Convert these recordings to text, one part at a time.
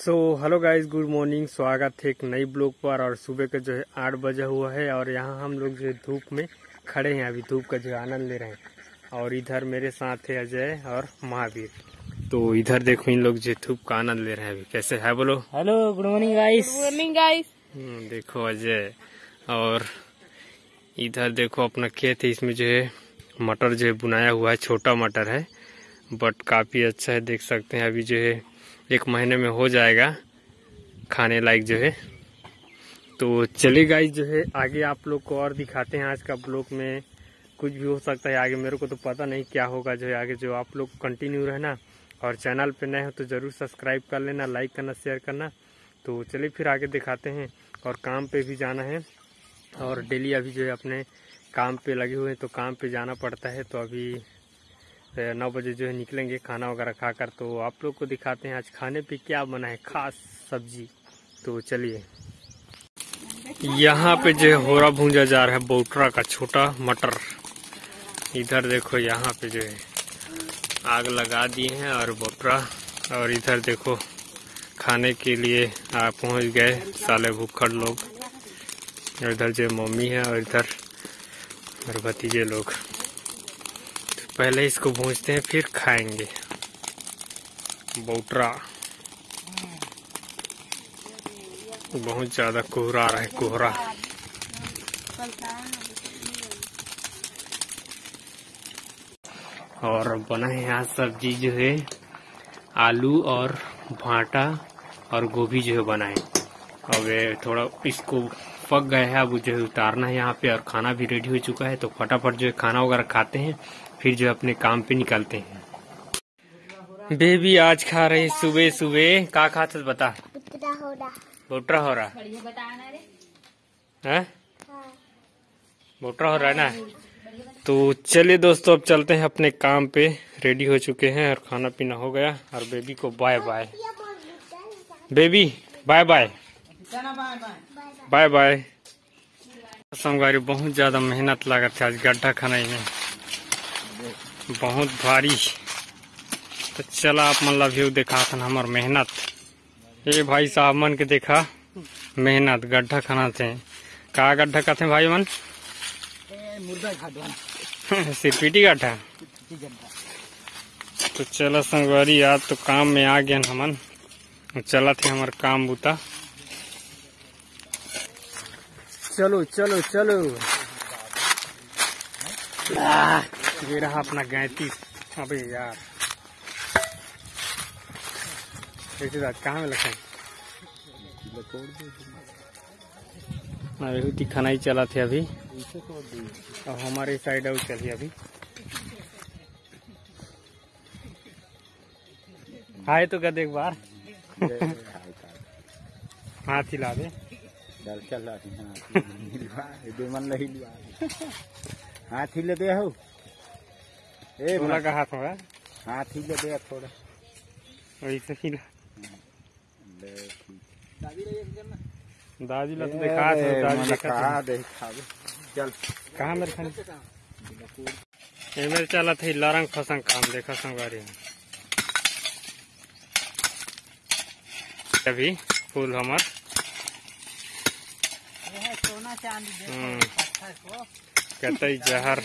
सो hello guys, good morning. स्वागत है एक नई ब्लॉग पर। और सुबह का जो है 8 बजा हुआ है और यहाँ हम लोग जो है धूप में खड़े हैं, अभी धूप का जो आनंद ले रहे हैं। और इधर मेरे साथ है अजय और महावीर। तो इधर देखो इन लोग जो धूप का आनंद ले रहे हैं अभी। कैसे है बोलो? Hello, good morning guys. Good morning guys. देखो अजय। और इधर देखो अपना खेत है, इसमें जो है मटर जो है बुनाया हुआ है, छोटा मटर है बट काफ़ी अच्छा है, देख सकते हैं। अभी जो है 1 महीने में हो जाएगा खाने लायक जो है। तो चलिए गाइस जो है आगे आप लोग को और दिखाते हैं। आज का ब्लॉग में कुछ भी हो सकता है आगे, मेरे को तो पता नहीं क्या होगा जो है आगे। जो आप लोग कंटिन्यू रहना और चैनल पे नए हो तो ज़रूर सब्सक्राइब कर लेना, लाइक करना, शेयर करना। तो चलिए फिर आगे दिखाते हैं। और काम पे भी जाना है और डेली अभी जो है अपने काम पे लगे हुए हैं तो काम पे जाना पड़ता है। तो अभी 9 बजे जो है निकलेंगे खाना वगैरह खाकर। तो आप लोग को दिखाते हैं आज खाने पे क्या बना है, खास सब्जी। तो चलिए यहाँ पे जो है होरा भूंजा जा रहा है बोटरा का छोटा मटर। इधर देखो यहाँ पे जो है आग लगा दिए हैं और बोटरा। और इधर देखो खाने के लिए पहुंच गए साले भूखड़ लोग। और इधर जो मम्मी है और इधर और भतीजे लोग। तो पहले इसको भूंजते हैं फिर खाएंगे बोटरा। बहुत ज्यादा कोहरा आ रहा है, कोहरा। और बना है यहाँ सब्जी जो है आलू और भाटा और गोभी जो है बनाए। अब ये थोड़ा इसको पक गया है, अब जो है उतारना है यहाँ पे। और खाना भी रेडी हो चुका है तो फटाफट जो है खाना वगैरह खाते हैं फिर जो है अपने काम पे निकलते हैं। बेबी आज खा रहे सुबह सुबह का खाते बता? बोटरा हो रहा है, बोटरा हो रहा है ना। तो चलिए दोस्तों अब चलते हैं अपने काम पे। रेडी हो चुके हैं और खाना पीना हो गया। और बेबी को bye bye. Baby bye bye, bye bye. संगवारी बहुत ज्यादा मेहनत लगा था आज गड्ढा खनाई में, बहुत भारी। तो चला आप मन ला व्यू देखा था हमार मेहनत। ये भाई साहब मन के देखा मेहनत गड्ढा खना थे। का गड्ढा कहते हैं भाई मन? मुर्दा घाट सिरपीटी घाटा। तो चला संगवारी आज तो काम में आ गया हमन। चला थे हमार काम बूता। चलो चलो चलो। ये रहा अपना गैंती। अबे यार कहाँ में लगे खाना ही चला थे अभी। अब हमारे साइड आउट चलिए अभी। हाय तो कर एक बार हाथ हिला दे। हाथ हिल दे हो थोड़ा का, हाथ होगा हाथ हिल दे थोड़ा वैसे हिला। दादी लग देखा दादी चल कहा मेरे चला था लारंग फसंग काम देखा संगवारी। अभी फूल हमार कतई जहर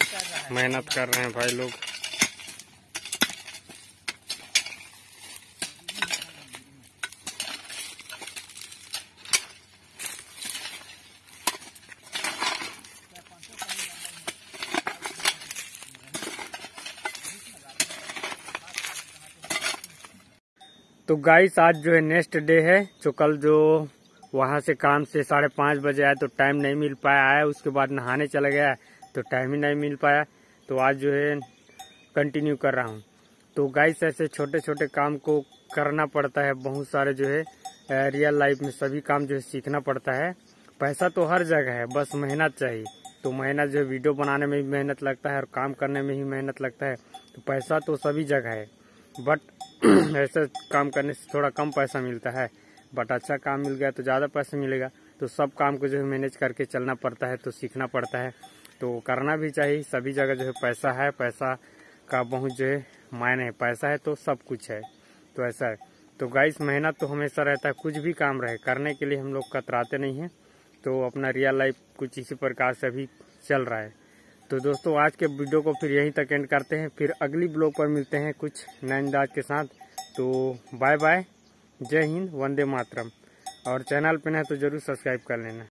मेहनत कर रहे हैं भाई लोग। तो गाइस आज जो है नेक्स्ट डे है। जो कल जो वहाँ से काम से 5:30 बजे आया तो टाइम नहीं मिल पाया, आया उसके बाद नहाने चला गया तो टाइम ही नहीं मिल पाया। तो आज जो है कंटिन्यू कर रहा हूँ। तो गाइस ऐसे छोटे छोटे काम को करना पड़ता है, बहुत सारे जो है रियल लाइफ में सभी काम जो है सीखना पड़ता है। पैसा तो हर जगह है, बस मेहनत चाहिए। तो मेहनत जो है वीडियो बनाने में भी मेहनत लगता है और काम करने में भी मेहनत लगता है। तो पैसा तो सभी जगह है बट ऐसा काम करने से थोड़ा कम पैसा मिलता है, बट अच्छा काम मिल गया तो ज़्यादा पैसा मिलेगा। तो सब काम को जो है मैनेज करके चलना पड़ता है, तो सीखना पड़ता है, तो करना भी चाहिए। सभी जगह जो है पैसा है, पैसा का बहुत जो है मायने है, पैसा है तो सब कुछ है। तो ऐसा है। तो गाइस मेहनत तो हमेशा रहता है, कुछ भी काम रहे करने के लिए हम लोग कतराते नहीं हैं। तो अपना रियल लाइफ कुछ इसी प्रकार से अभी चल रहा है। तो दोस्तों आज के वीडियो को फिर यहीं तक एंड करते हैं, फिर अगली ब्लॉग पर मिलते हैं कुछ नए अंदाज के साथ। तो बाय बाय, जय हिंद, वंदे मातरम। और चैनल पर नए हैं तो ज़रूर सब्सक्राइब कर लेना।